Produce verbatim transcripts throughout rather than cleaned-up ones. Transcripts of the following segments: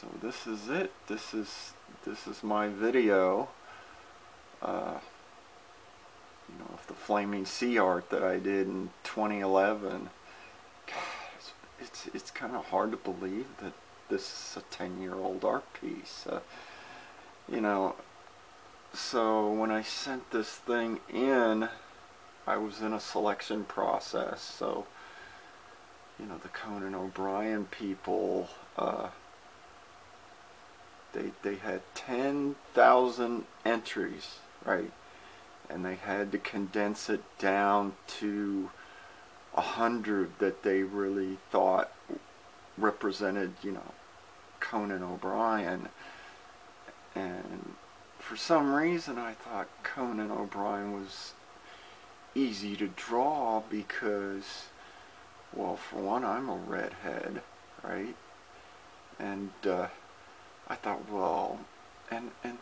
So this is it. This is this is my video. Uh, you know, of the Flaming Sea art that I did in twenty eleven. God, it's it's, it's kind of hard to believe that this is a ten-year-old art piece. Uh, you know, so when I sent this thing in, I was in a selection process. So, you know, the Conan O'Brien people, uh, they, they had ten thousand entries, right? And they had to condense it down to a hundred that they really thought represented, you know, Conan O'Brien. And for some reason I thought Conan O'Brien was easy to draw because, well, for one, I'm a redhead, right? And uh, I thought, well, and and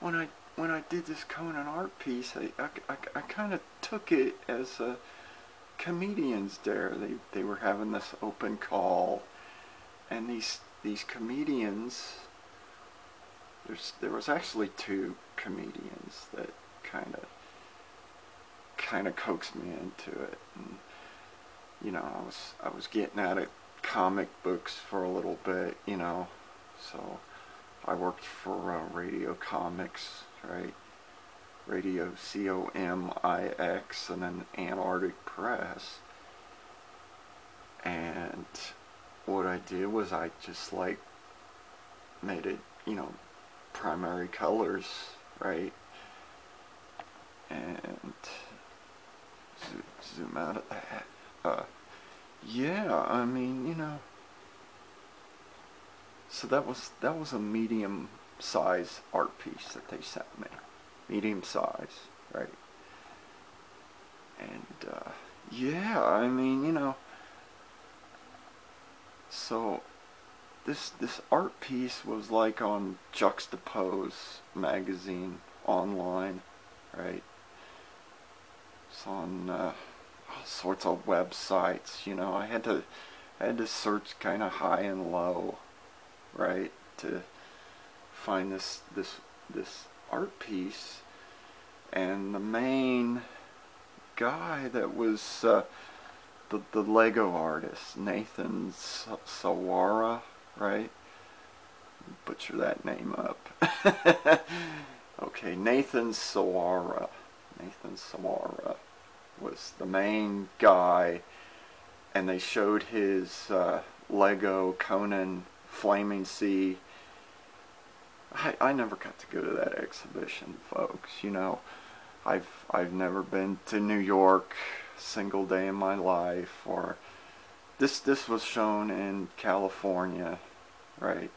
when I when I did this Conan art piece, I I, I, I kind of took it as a comedians there. They they were having this open call, and these these comedians. There's there was actually two comedians that kind of kind of coaxed me into it. And, you know, I was I was getting out of comic books for a little bit, you know, so I worked for uh, Radio Comix, right? Radio C O M I X, and then Antarctic Press. And what I did was I just like made it, you know, primary colors, right? And zoom, zoom out of that. Uh, yeah, I mean, you know, so that was that was a medium size art piece that they sent me, medium size, right? And uh, yeah, I mean, you know, so this this art piece was like on Juxtapoz magazine online, right? It's on uh, all sorts of websites, you know. I had to, I had to search kind of high and low, right, to find this this this art piece. And the main guy that was uh, the the Lego artist, Nathan Sawaya, right? Butcher that name up. Okay, Nathan Sawaya. Nathan Sawaya was the main guy, and they showed his uh, Lego Conan Flaming Sea. I, I never got to go to that exhibition, folks. You know, I've I've never been to New York a single day in my life. Or this this was shown in California, right?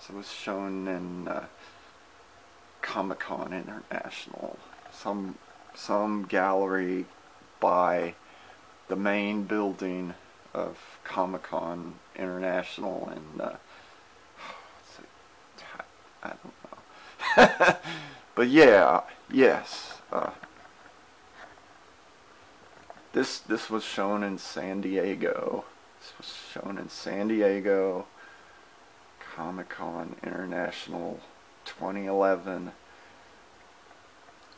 So it was shown in uh, Comic-Con International. Some some gallery by the main building of Comic-Con International, and uh, I don't know. But yeah, yes, uh, this this was shown in San Diego. This was shown in San Diego, Comic-Con International, twenty eleven.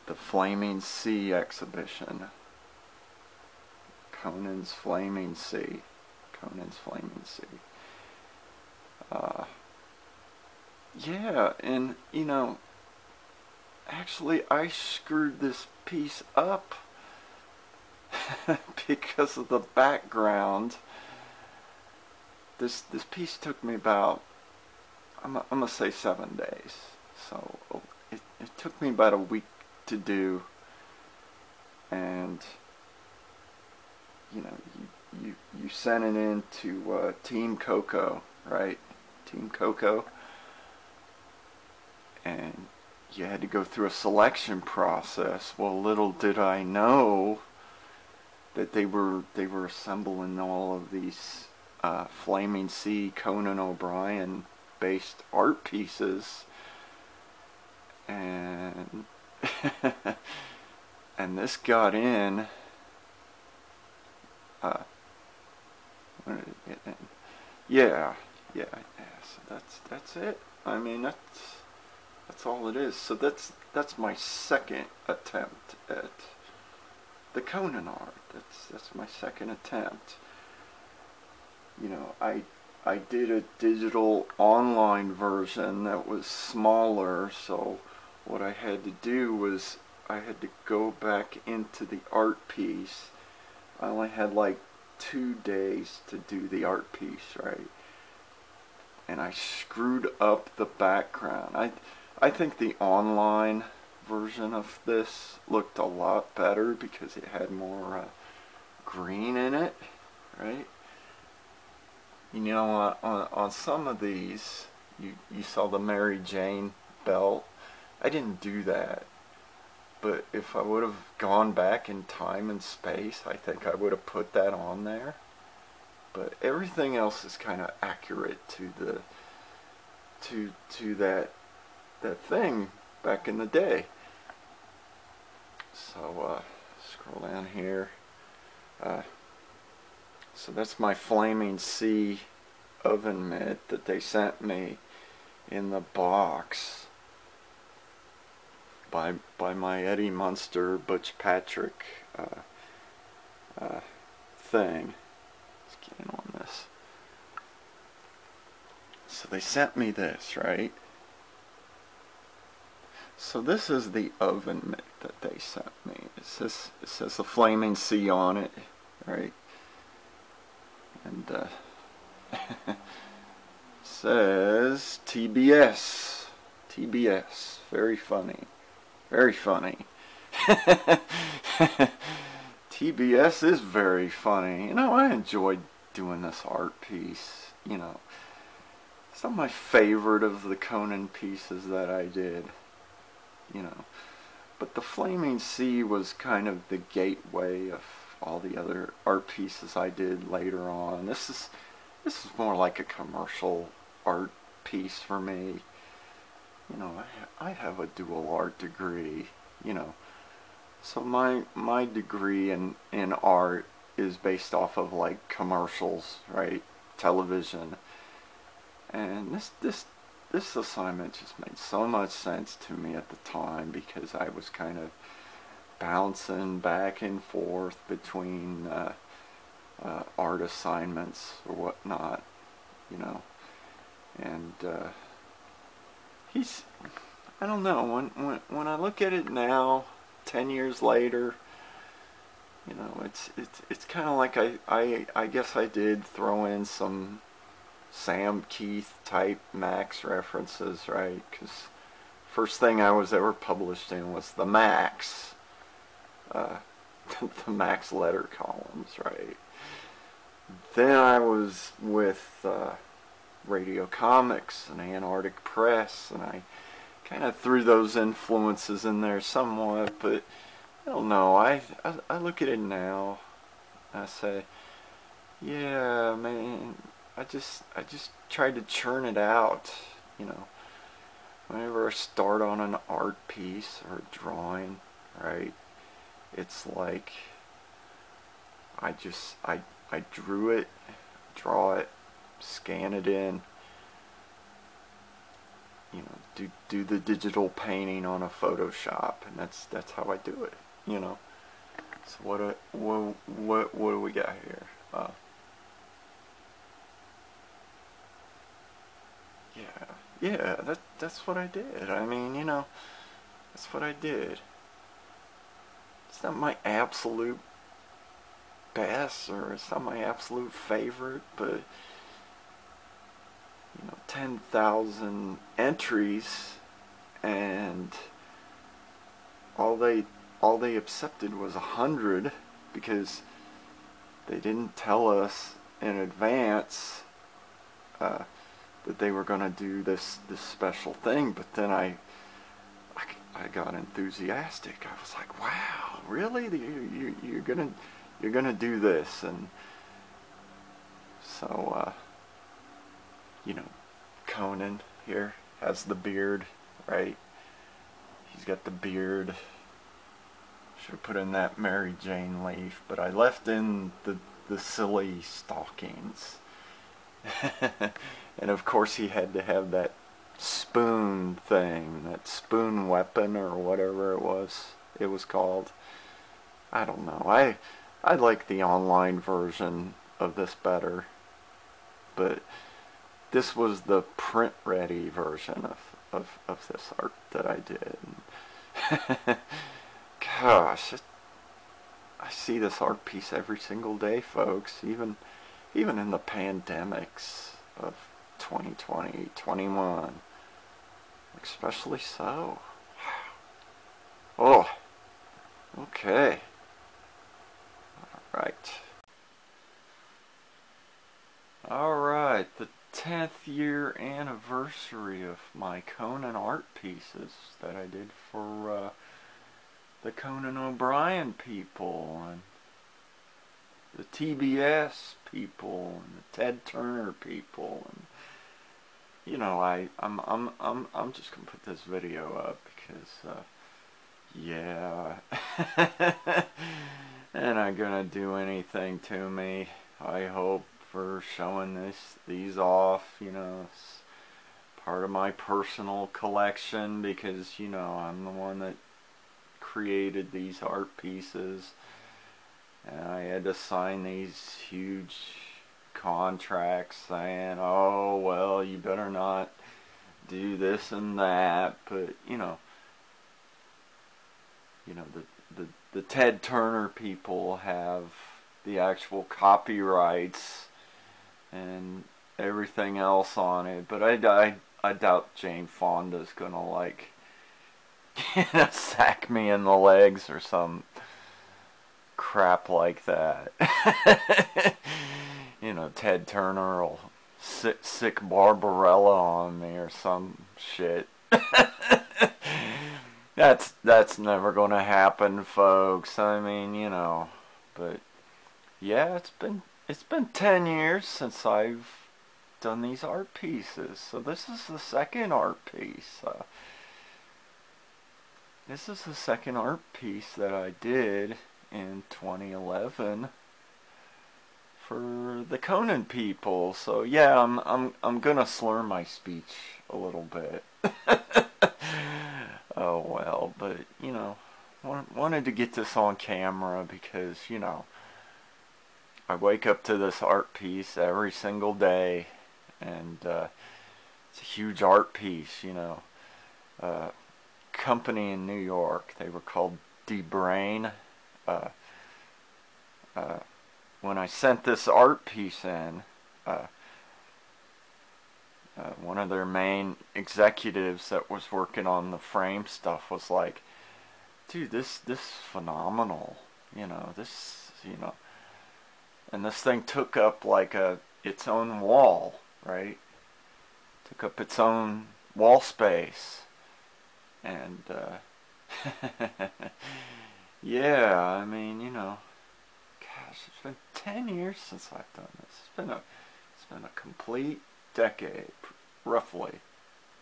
The Flaming Sea exhibition. Conan's Flaming Sea. Conan's Flaming Sea. Uh, yeah, and, you know, actually I screwed this piece up because of the background. This this piece took me about, I'm, I'm going to say seven days. So it, it took me about a week to do, and you know, you you, you sent it in to uh, Team Coco, right? Team Coco, and you had to go through a selection process. Well, little did I know that they were they were assembling all of these uh, Flaming Sea Conan O'Brien based art pieces, and and this got in, uh, when did it get in? Yeah, yeah, yeah, so that's that's it. I mean, that's that's all it is. So that's that's my second attempt at the Conan art. That's that's my second attempt. You know, I I did a digital online version that was smaller, so what I had to do was I had to go back into the art piece. I only had like two days to do the art piece, right? And I screwed up the background. I I think the online version of this looked a lot better because it had more uh, green in it, right? You know, uh, on on some of these, you you saw the Mary Jane belt. I didn't do that. But if I would have gone back in time and space, I think I would have put that on there. But everything else is kind of accurate to the to to that that thing back in the day. So uh, scroll down here. Uh, so that's my Flaming Sea oven mitt that they sent me in the box. By, by my Eddie Munster, Butch Patrick uh, uh, thing. Let's get in on this. So they sent me this, right? So this is the oven mitt that they sent me. It says, it says the Flaming Sea on it, right? And uh, it says T B S. T B S. Very funny. Very funny. T B S is very funny. You know, I enjoyed doing this art piece. You know, it's not my favorite of the Conan pieces that I did. You know, but the Flaming Sea was kind of the gateway of all the other art pieces I did later on. This is this is more like a commercial art piece for me. You know, I, I have a dual art degree, you know, so my my degree in, in art is based off of, like, commercials, right, television, and this, this, this assignment just made so much sense to me at the time because I was kind of bouncing back and forth between uh, uh, art assignments or whatnot, you know, and, uh, He's, I don't know, when, when when I look at it now, ten years later, you know, it's it's it's kind of like I, I I guess I did throw in some Sam Keith type Max references, right? Because first thing I was ever published in was the Max, uh, the Max letter columns, right? Then I was with Uh, Radio Comix and Antarctic Press, and I kind of threw those influences in there somewhat, but I don't know, I, I, I look at it now, I say, yeah, man, I just, I just tried to churn it out, you know, whenever I start on an art piece or a drawing, right, it's like, I just, I, I drew it, draw it, scan it in, you know, do do the digital painting on a Photoshop, and that's that's how I do it, you know. So what do, what what what do we got here? Uh, yeah, yeah, that that's what I did. I mean, you know, that's what I did. It's not my absolute best, or it's not my absolute favorite, but you know, ten thousand entries, and all they all they accepted was one hundred because they didn't tell us in advance uh, that they were going to do this this special thing. But then I, I I got enthusiastic. I was like, wow, really? You, you you're gonna you're gonna do this? And so. Uh, You know, Conan here has the beard, right? He's got the beard. Should have put in that Mary Jane leaf, but I left in the, the silly stockings. And of course he had to have that spoon thing, that spoon weapon or whatever it was it was called. I don't know. I I like the online version of this better, but this was the print ready version of, of, of this art that I did. Gosh, it, I see this art piece every single day, folks, even even in the pandemics of twenty twenty, twenty-one, especially so. Oh, okay. All right. All right, the tenth year anniversary of my Conan art pieces that I did for uh, the Conan O'Brien people and the T B S people and the Ted Turner people, and you know, I I'm I'm I'm I'm just gonna put this video up because uh, yeah, they're not gonna do anything to me, I hope, for showing this these off. You know, it's part of my personal collection because, you know, I'm the one that created these art pieces. And I had to sign these huge contracts saying, oh, well, you better not do this and that. But, you know, you know, the, the, the Ted Turner people have the actual copyrights and everything else on it. But I, I, I doubt Jane Fonda's going to, like, you know, sack me in the legs or some crap like that. You know, Ted Turner will sick, sick Barbarella on me or some shit. that's that's never gonna happen, folks. I mean, you know, but yeah, it's been it's been ten years since I've done these art pieces. So this is the second art piece. Uh, this is the second art piece that I did in twenty eleven for the Conan people. So yeah, I'm I'm I'm gonna slur my speech a little bit. Oh well, but you know, wanted to get this on camera because, you know, I wake up to this art piece every single day, and uh, it's a huge art piece. You know, uh, company in New York, they were called DeBrain. Uh, uh, when I sent this art piece in, uh, uh, one of their main executives that was working on the frame stuff was like, dude, this this is phenomenal, you know, this, you know, and this thing took up like a, its own wall, right, took up its own wall space, and, uh, yeah, I mean, you know, gosh, it's been ten years since I've done this. It's been a, it's been a complete decade, roughly,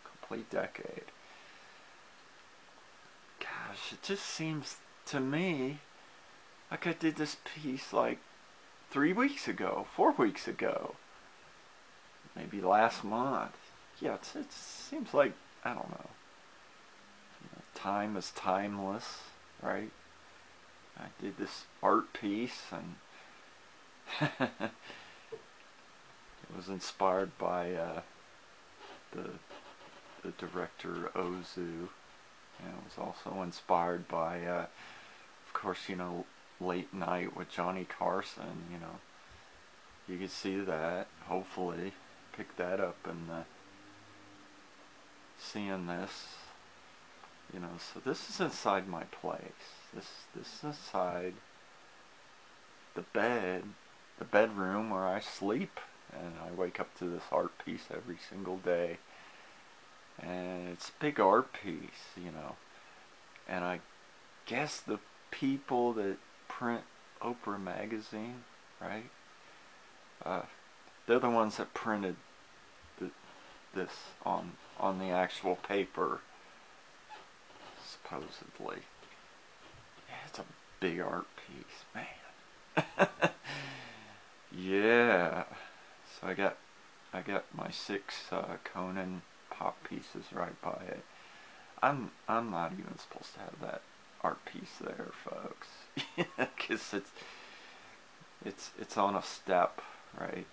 complete decade. Gosh, it just seems to me like I did this piece like three weeks ago, four weeks ago, maybe last month. Yeah, it's, it seems like, I don't know, you know, time is timeless, right? I did this art piece, and it was inspired by uh, the the director Ozu, and it was also inspired by, uh, of course, you know, Late Night with Johnny Carson. You know, you can see that. Hopefully, pick that up in the seeing this. You know, so this is inside my place. This this is inside the bed, the bedroom where I sleep, and I wake up to this art piece every single day. And it's a big art piece, you know. And I guess the people that print Oprah magazine, right? Uh, they're the ones that printed the, this on on the actual paper, supposedly. It's a big art piece, man. Yeah. So I got I got my six uh, Conan pop pieces right by it. I'm I'm not even supposed to have that art piece there, folks, because it's it's it's on a step, right?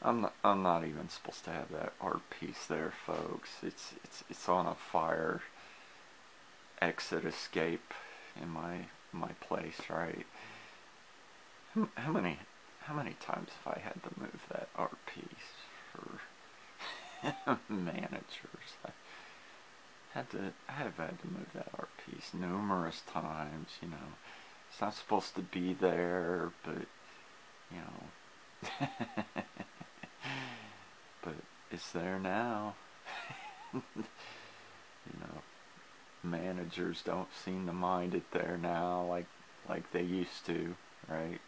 I'm not, I'm not even supposed to have that art piece there, folks. It's it's it's on a fire exit escape in my my place, right? How, how many how many times have I had to move that art piece for managers? I had to I have had to move that art piece numerous times. You know, it's not supposed to be there, but you know. It's there now. You know, managers don't seem to mind it there now like like they used to, right?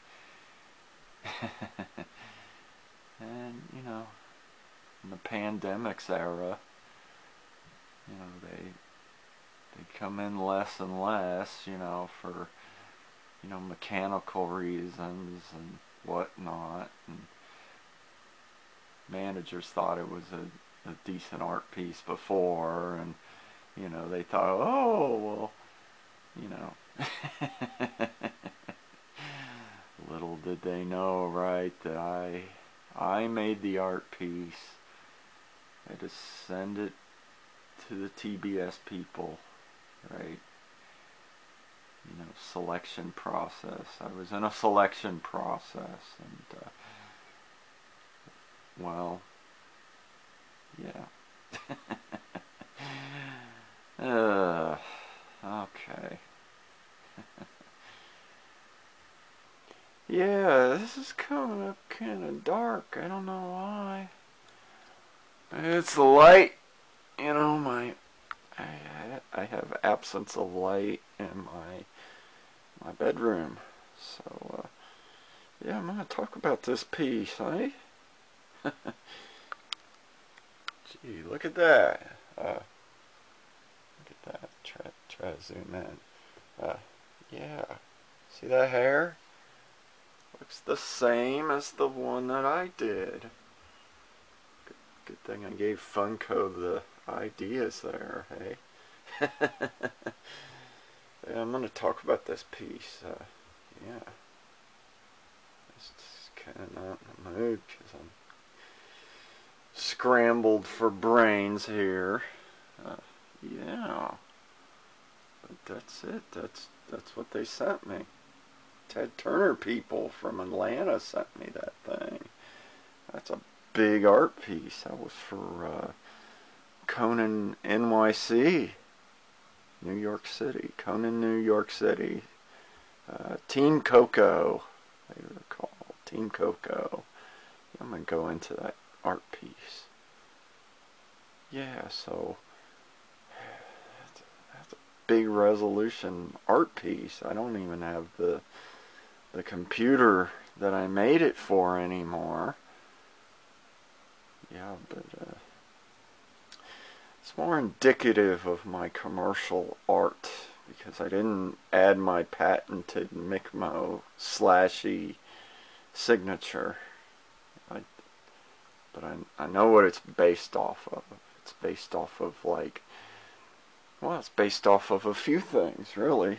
And you know, in the pandemics era, you know, they they come in less and less, you know, for you know mechanical reasons and whatnot. And managers thought it was a, a decent art piece before, and you know they thought, oh well, you know. Little did they know, right, that I I made the art piece. I just send it to the T B S people, right? You know, selection process. I was in a selection process, and. Uh, Well, yeah. uh, okay. Yeah, this is coming up kind of dark. I don't know why. It's the light. You know, my I I have absence of light in my my bedroom. So uh, yeah, I'm gonna talk about this piece, eh? Gee, look at that. Uh, look at that. Try, try to zoom in. Uh, yeah. See that hair? Looks the same as the one that I did. Good, good thing I gave Funko the ideas there, hey? Yeah, I'm going to talk about this piece. Uh, yeah. It's just kind of not in the mood because I'm scrambled for brains here. Uh, yeah. But that's it. That's that's what they sent me. Ted Turner people from Atlanta sent me that thing. That's a big art piece. That was for uh, Conan N Y C. New York City. Conan New York City. Uh, Team Coco. They were called Team Coco. I'm going to go into that art piece. Yeah, so that's a, that's a big resolution art piece. I don't even have the the computer that I made it for anymore. Yeah, but uh, it's more indicative of my commercial art because I didn't add my patented Mickmo slashy signature. I But I, I know what it's based off of. It's based off of like, well, it's based off of a few things, really.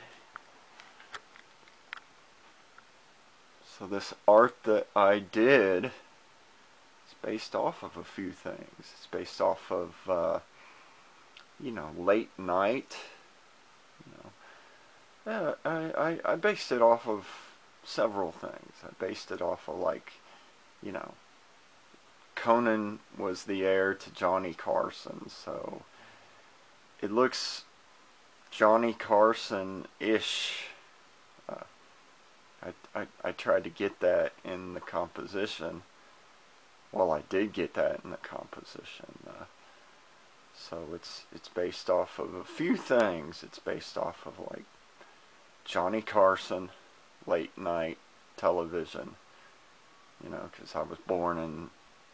So this art that I did, it's based off of a few things. It's based off of, uh, you know, late night. You know, yeah, I, I I based it off of several things. I based it off of like, you know. Conan was the heir to Johnny Carson, so it looks Johnny Carson-ish. Uh, I, I, I tried to get that in the composition. Well, I did get that in the composition. Uh, so it's it's based off of a few things. It's based off of like Johnny Carson, late night television, you know, because I was born in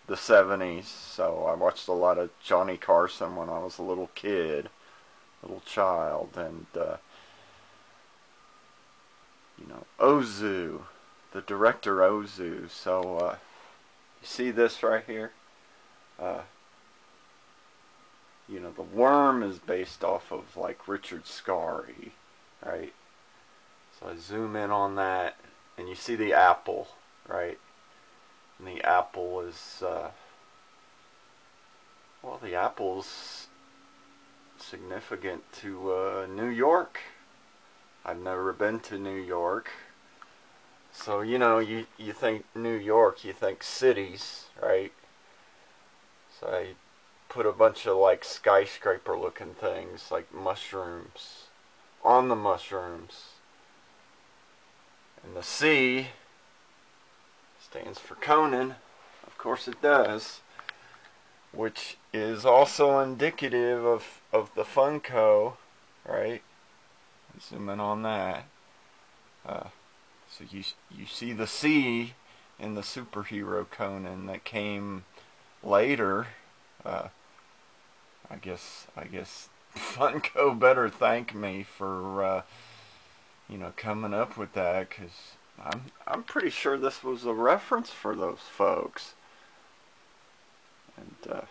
the seventies, so I watched a lot of Johnny Carson when I was a little kid, little child, and, uh, you know, Ozu, the director Ozu, so, uh, you see this right here? Uh, you know, the worm is based off of, like, Richard Scarry, right? So I zoom in on that, and you see the apple, right? And the apple is, uh, well, the apple's significant to uh, New York. I've never been to New York. So, you know, you, you think New York, you think cities, right? So I put a bunch of, like, skyscraper-looking things, like mushrooms, on the mushrooms. And the C stands for Conan, of course it does, which is also indicative of, of the Funko, right? Zoom in on that. Uh, so you, you see the C in the superhero Conan that came later. Uh, I guess, I guess Funko better thank me for, uh, you know, coming up with that, because I'm, I'm pretty sure this was a reference for those folks. And, uh,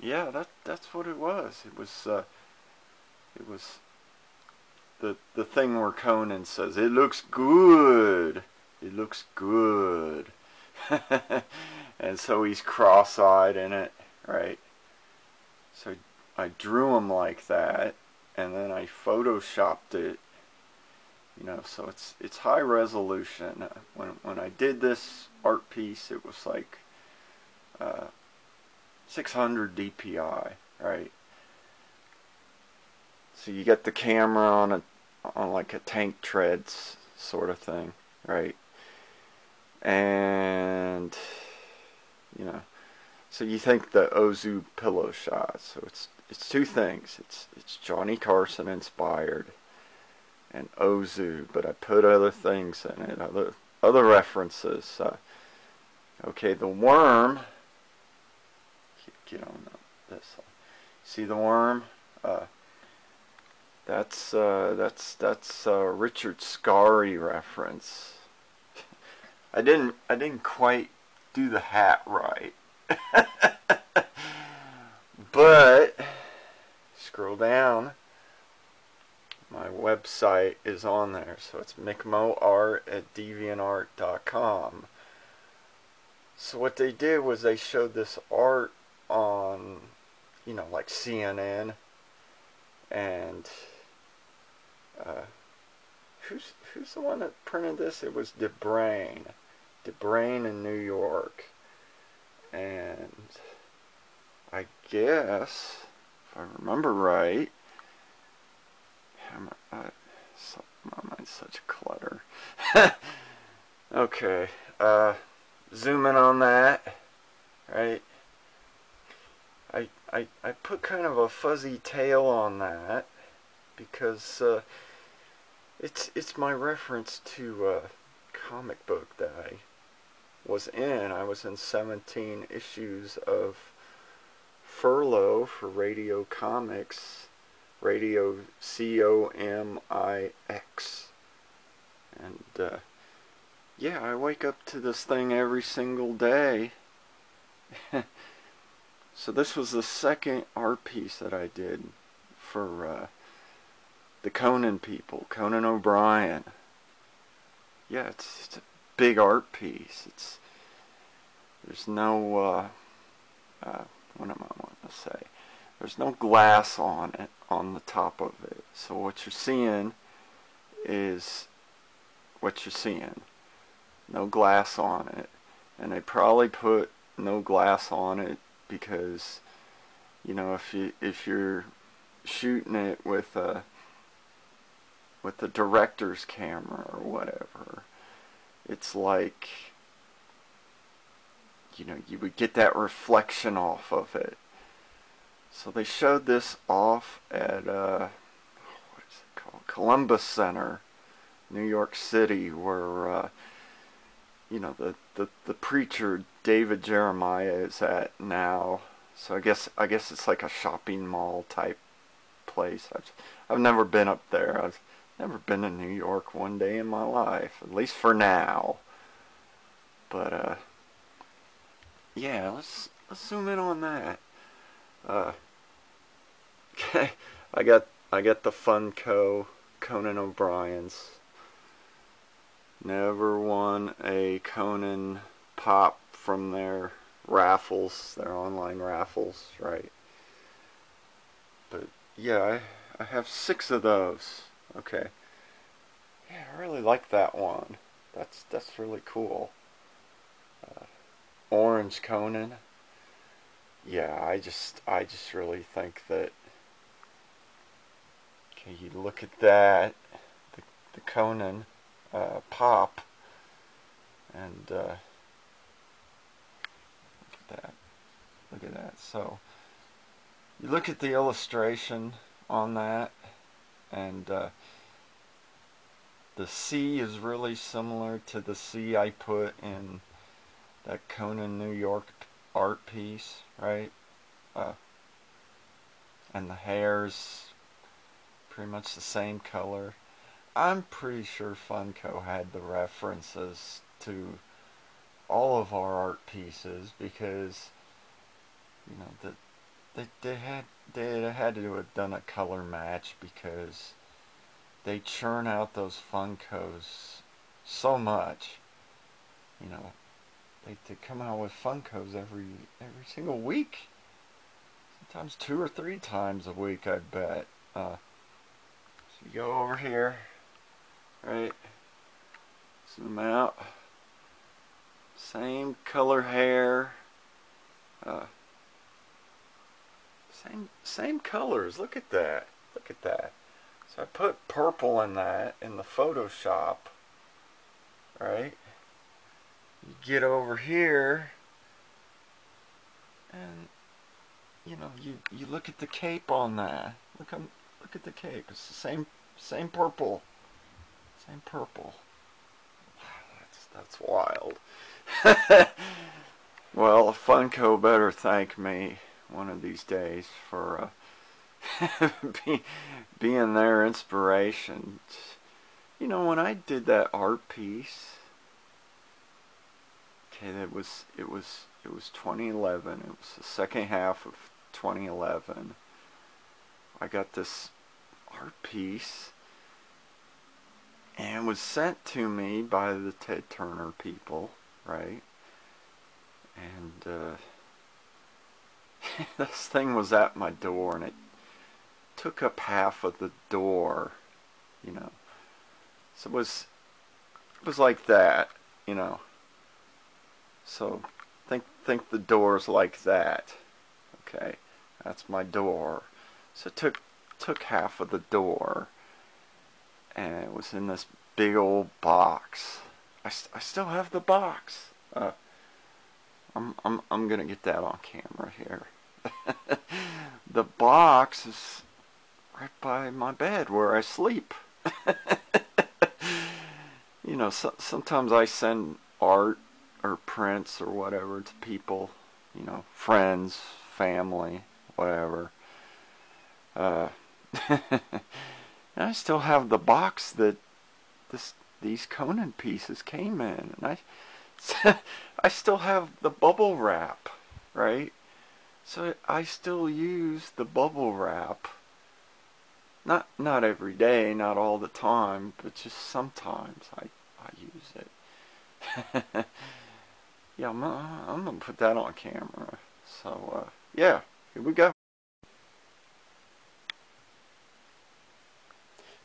yeah, that, that's what it was. It was, uh, it was the, the thing where Conan says, "It looks good. It looks good." And so he's cross-eyed in it, right? So I drew him like that, and then I photoshopped it. You know, so it's it's high resolution. When when I did this art piece, it was like uh, six hundred D P I, right? So you get the camera on a on like a tank treads sort of thing, right? And you know, so you think the Ozu pillow shot. So it's it's two things. It's it's Johnny Carson inspired. And Ozu, but I put other things in it, other other references. Uh, okay, the worm. Get on up this. See the worm? Uh, that's uh, that's that's uh, Richard Scarry reference. I didn't I didn't quite do the hat right, but scroll down. My website is on there, so it's mickmoart at deviant art dot com. So what they did was they showed this art on, you know, like C N N, and uh, who's who's the one that printed this? It was DeBrain, DeBrain in New York, and I guess if I remember right. My mind's such clutter. Okay, uh, zoom in on that, right? I, I, I put kind of a fuzzy tail on that because uh, it's it's my reference to uh, comic book that I was in. I was in seventeen issues of Furlo for Radio Comix. Radio C O M I X. And, uh, yeah, I wake up to this thing every single day. So this was the second art piece that I did for uh, the Conan people, Conan O'Brien. Yeah, it's, it's a big art piece. It's There's no, uh, uh, what am I wanting to say? There's no glass on it, on the top of it. So what you're seeing is what you're seeing. No glass on it. And they probably put no glass on it because, you know, if you if you're shooting it with a with the director's camera or whatever, it's like, you know, you would get that reflection off of it. So they showed this off at, uh, what is it called? Columbus Center, New York City, where uh, you know the, the the preacher David Jeremiah is at now. So I guess I guess it's like a shopping mall type place. I've I've never been up there. I've never been to New York one day in my life, at least for now. But uh, yeah, let's let's zoom in on that. Uh, okay, I got I got the Funko Conan O'Brien's. Never won a Conan pop from their raffles, their online raffles, right? But yeah, I, I have six of those. Okay. Yeah, I really like that one. That's that's really cool. Uh, Orange Conan. Yeah, I just I just really think that. Okay, you look at that, the, the Conan uh, pop, and uh, look at that. Look at that. So you look at the illustration on that. And uh, the sea is really similar to the sea I put in that Conan New York art piece, right? Uh, and the hair's pretty much the same color. I'm pretty sure Funko had the references to all of our art pieces because, you know, the They, they had they had to have done a color match because they churn out those Funkos so much. You know, they they come out with Funkos every every single week, sometimes two or three times a week, I bet. Uh, so you go over here, right? Zoom out. Same color hair. Uh, Same same colors. Look at that. Look at that. So I put purple in that in the Photoshop. Right? You get over here and you know, you, you look at the cape on that. Look um, look at the cape. It's the same same purple. Same purple. Wow, that's that's wild. Well, Funko better thank me one of these days for uh, be, being their inspiration. You know, when I did that art piece, okay, that was it was it was twenty eleven. It was the second half of twenty eleven. I got this art piece, and it was sent to me by the Ted Turner people, right? And uh, this thing was at my door, and it took up half of the door, you know. So it was, it was like that, you know. So think, think the door's like that, okay? That's my door. So it took, took half of the door, and it was in this big old box. I, st- I still have the box. Uh, I'm, I'm, I'm gonna get that on camera here. The box is right by my bed where I sleep. You know, so, sometimes I send art or prints or whatever to people, you know, friends, family, whatever. Uh, and I still have the box that this these Conan pieces came in, and I. I still have the bubble wrap, right? So I still use the bubble wrap. Not not every day, not all the time, but just sometimes I, I use it. Yeah, I'm, I'm gonna put that on camera. So uh, yeah, here we go.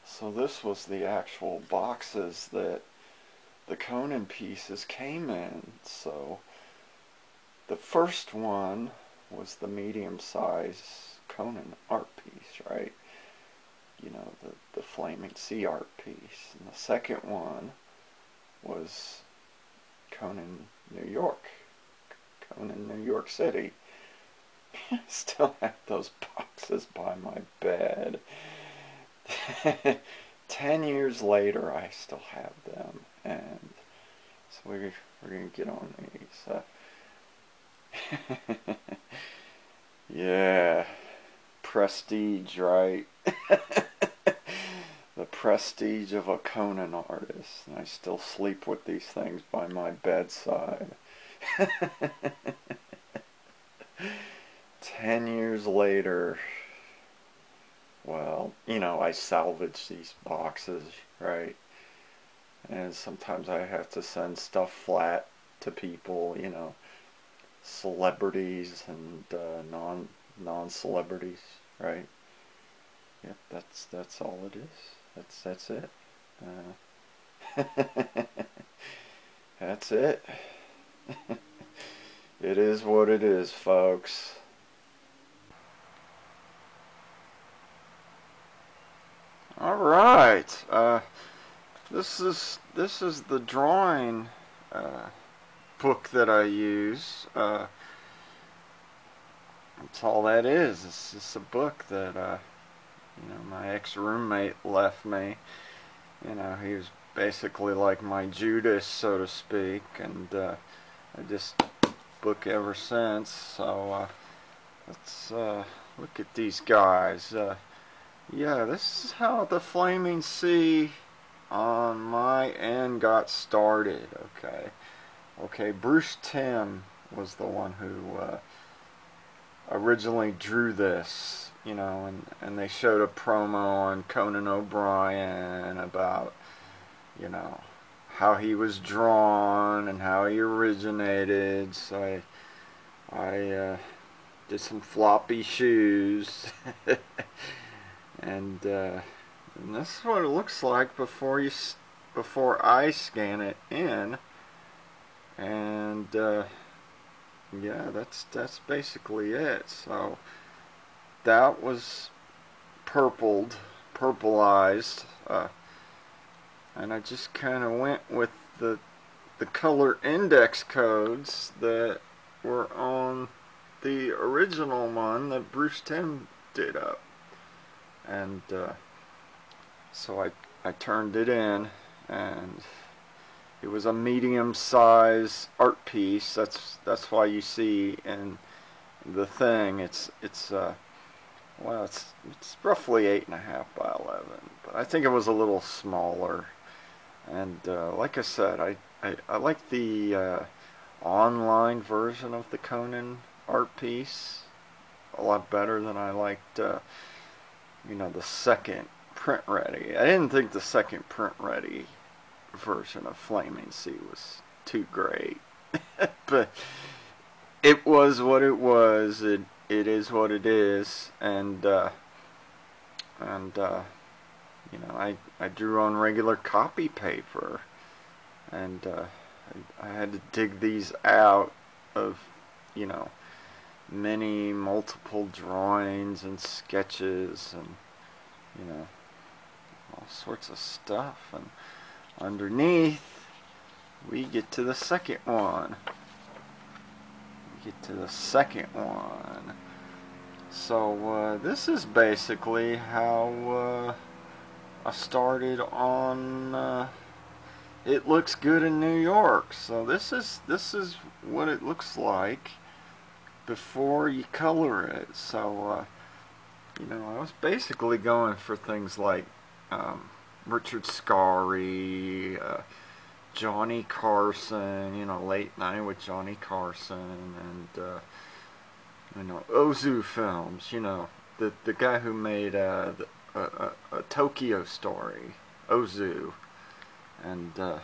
So this was the actual boxes that the Conan pieces came in. So the first one was the medium size Conan art piece, right? You know, the, the Flaming Sea art piece. And the second one was Conan New York. Conan New York City. I still have those boxes by my bed. ten years later, I still have them, and so we're, we're going to get on these. Uh, yeah, prestige, right? The prestige of a Conan artist, and I still sleep with these things by my bedside. Ten years later, well, you know, I salvage these boxes, right? And sometimes I have to send stuff flat to people, you know, celebrities and uh, non, non-celebrities, right? Yep, that's that's all it is. That's that's it. Uh, that's it. It is what it is, folks. All right. Uh, this is this is the drawing uh, book that I use. Uh, that's all that is. It's just a book that uh, you know, my ex-roommate left me. You know, he was basically like my Judas, so to speak, and uh, I just book ever since. So uh, let's uh, look at these guys. Uh, yeah, this is how the Flaming Sea on my end got started. Okay, okay. Bruce Timm was the one who uh, originally drew this. You know, and, and they showed a promo on Conan O'Brien about, you know, how he was drawn and how he originated. So I, I uh, did some floppy shoes. and, uh, and this is what it looks like before you, before I scan it in. And uh, yeah, that's that's basically it. So that was purpled, purpleized, uh, and I just kind of went with the the color index codes that were on the original one that Bruce Timm did up, and uh, so I I turned it in, and it was a medium size art piece. That's that's why you see in the thing it's it's. Uh, Well, it's, it's roughly eight and a half by eleven, but I think it was a little smaller. And uh, like I said, I, I, I like the uh, online version of the Conan art piece a lot better than I liked, uh, you know, the second print ready. I didn't think the second print ready version of Flaming Sea was too great, but it was what it was. It, It is what it is, and uh, and uh, you know, I I drew on regular copy paper, and uh, I, I had to dig these out of, you know, many multiple drawings and sketches and, you know, all sorts of stuff. And underneath, we get to the second one. Get to the second one. So uh, this is basically how uh, I started on uh, It Looks Good in New York. So this is this is what it looks like before you color it. So uh, you know, I was basically going for things like um, Richard Scarry, uh, Johnny Carson, you know, Late Night with Johnny Carson, and uh, you know, Ozu films, you know, the the guy who made uh, the, uh, a, a Tokyo Story, Ozu, and uh,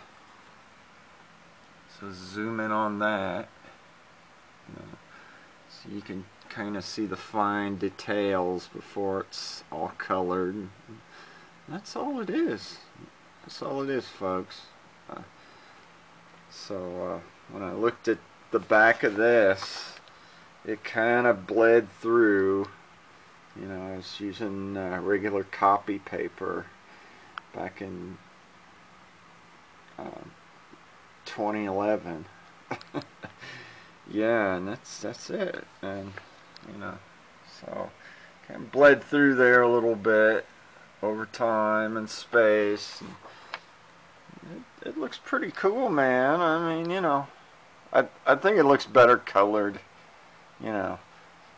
so zoom in on that, you know, so you can kind of see the fine details before it's all colored. And that's all it is. That's all it is, folks. Uh, So, uh, when I looked at the back of this, it kind of bled through. You know, I was using uh, regular copy paper back in uh, twenty eleven. Yeah, and that's that's it. And, you know, so kind of bled through there a little bit. over time and space. And it, it looks pretty cool, man. I mean, you know, I I think it looks better colored. You know,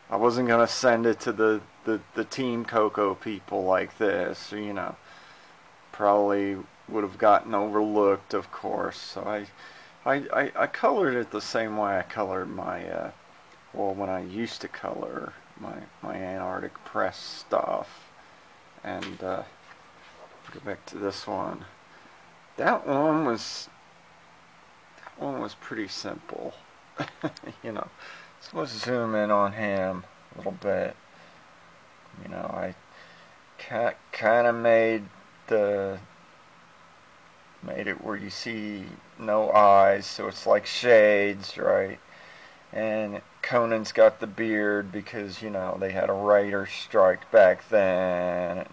I wasn't gonna send it to the the the Team Coco people like this. You know, probably would have gotten overlooked, of course. So I. I, I, I colored it the same way I colored my, uh, well, when I used to color my, my Antarctic Press stuff. And, uh, go back to this one. That one was, that one was pretty simple. You know, so let's zoom in on him a little bit. You know, I ca- kind of made the... made it where you see no eyes, so it's like shades, right? And Conan's got the beard because, you know, they had a writer's strike back then, and,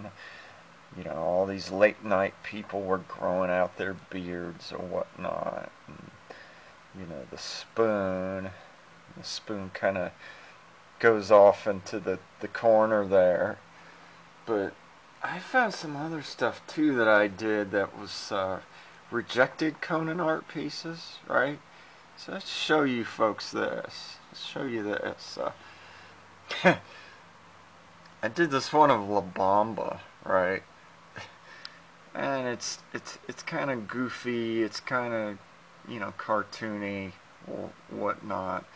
you know, all these late night people were growing out their beards or whatnot. And, you know, the spoon the spoon kind of goes off into the the corner there. But I found some other stuff too that I did that was uh, rejected Conan art pieces, right? So let's show you folks this. Let's show you this. Uh, I did this one of La Bamba, right? And it's it's it's kind of goofy. It's kind of, you know, cartoony or whatnot.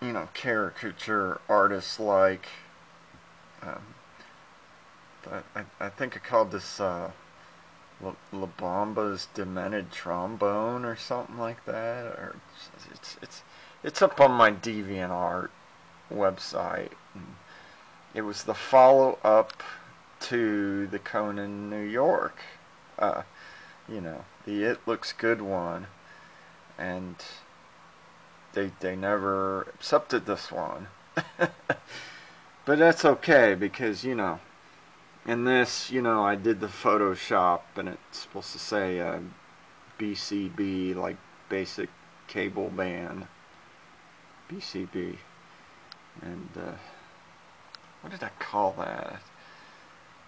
You know, caricature artist like. Um, I, I think I called this uh, La, La Bamba's Demented Trombone or something like that. Or it's it's it's up on my DeviantArt website. It was the follow-up to the Conan New York, uh, you know, the It Looks Good one, and they they never accepted this one, but that's okay because, you know. And this, you know, I did the Photoshop, and it's supposed to say uh, B C B, like basic cable band. B C B. And, uh, what did I call that?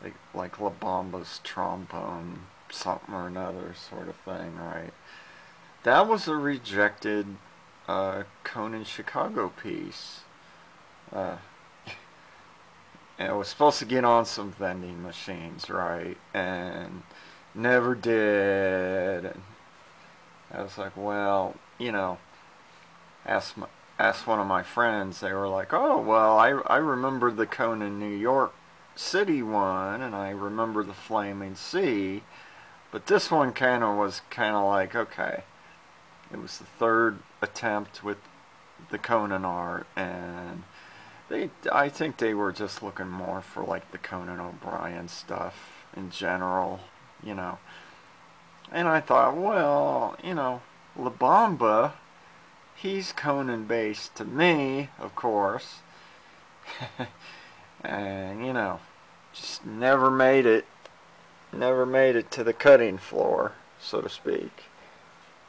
Like, like La Bamba's trombone, something or another sort of thing, right? That was a rejected uh, Conan Chicago piece. Uh... And I was supposed to get on some vending machines, right? And never did. And I was like, well, you know, asked my, asked one of my friends. They were like, oh, well, I, I remember the Conan New York City one, and I remember the Flaming Sea. But this one kind of was kind of like, okay. It was the third attempt with the Conan art, and... They, I think they were just looking more for like the Conan O'Brien stuff in general, you know. And I thought, well, you know, La Bamba, he's Conan-based to me, of course. And, you know, just never made it, never made it to the cutting floor, so to speak.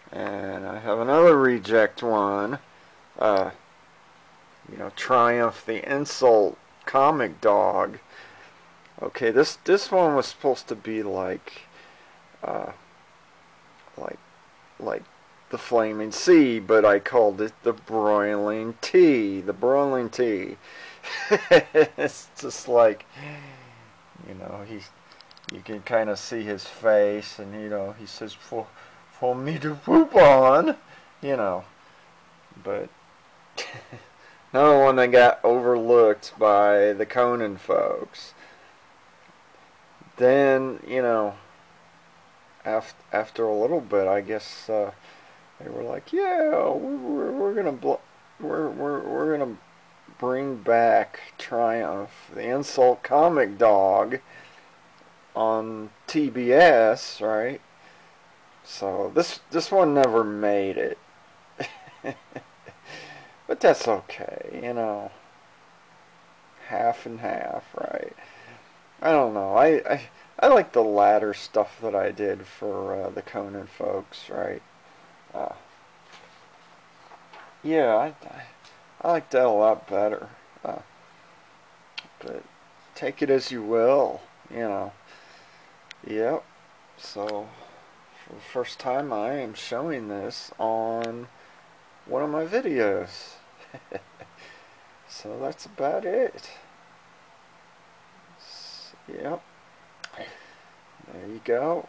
And I have another reject one, uh... you know, Triumph the Insult Comic Dog. Okay, this this one was supposed to be like, uh, like, like the Flaming Sea, but I called it the Broiling Tea. The Broiling Tea. It's just like, you know, he's, you can kind of see his face, and you know, he says for for me to whoop on, you know, but. Another one that got overlooked by the Conan folks. Then, you know, after, after a little bit, I guess uh, they were like, "Yeah, we're, we're gonna bl- we're we're we're gonna bring back Triumph, the Insult Comic Dog, on T B S, right?" So this this one never made it. But that's okay, you know, half and half, right? I don't know, I I, I like the latter stuff that I did for uh, the Conan folks, right? Uh, yeah, I, I like that a lot better. Uh, but take it as you will. you know. Yep. So, for the first time, I am showing this on one of my videos. So that's about it. So, yep. There you go.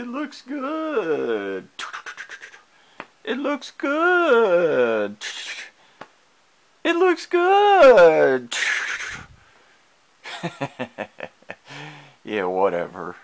It looks good. It looks good. It looks good. Yeah, whatever.